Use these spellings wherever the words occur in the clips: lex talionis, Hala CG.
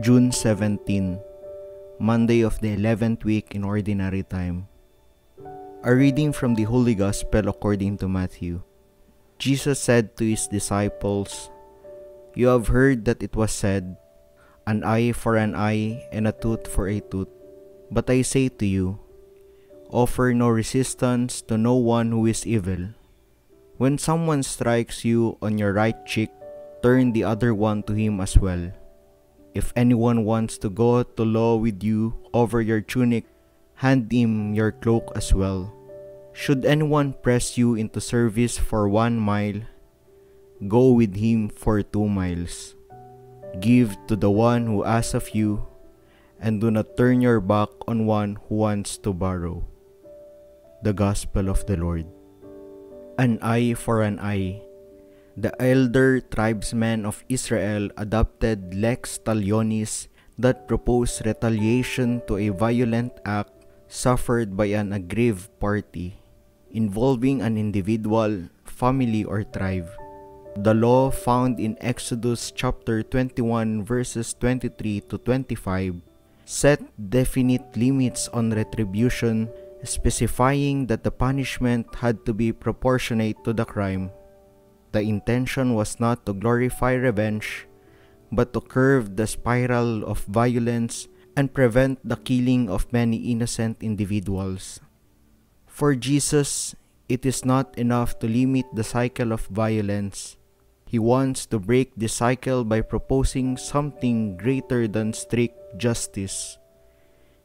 June 17, Monday of the 11th week in Ordinary Time. A reading from the Holy Gospel according to Matthew. Jesus said to his disciples, "You have heard that it was said, an eye for an eye and a tooth for a tooth. But I say to you, offer no resistance to no one who is evil. When someone strikes you on your right cheek, turn the other one to him as well. If anyone wants to go to law with you over your tunic, hand him your cloak as well. Should anyone press you into service for 1 mile, go with him for 2 miles. Give to the one who asks of you, and do not turn your back on one who wants to borrow." The Gospel of the Lord. An eye for an eye. The elder tribesmen of Israel adopted lex talionis that proposed retaliation to a violent act suffered by an aggrieved party, involving an individual, family, or tribe. The law found in Exodus chapter 21 verses 23 to 25 set definite limits on retribution, specifying that the punishment had to be proportionate to the crime. The intention was not to glorify revenge, but to curb the spiral of violence and prevent the killing of many innocent individuals. For Jesus, it is not enough to limit the cycle of violence. He wants to break the cycle by proposing something greater than strict justice.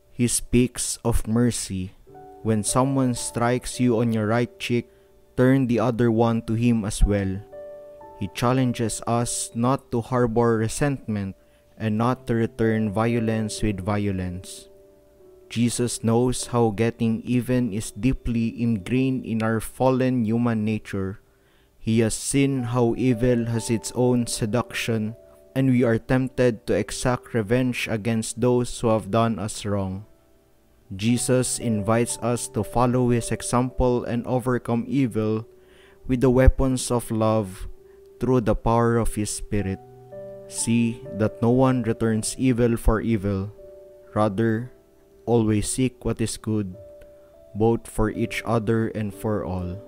He speaks of mercy. When someone strikes you on your right cheek, turn the other one to him as well. He challenges us not to harbor resentment and not to return violence with violence. Jesus knows how getting even is deeply ingrained in our fallen human nature. He has seen how evil has its own seduction, and we are tempted to exact revenge against those who have done us wrong. Jesus invites us to follow his example and overcome evil with the weapons of love through the power of his Spirit. See that no one returns evil for evil. Rather, always seek what is good, both for each other and for all.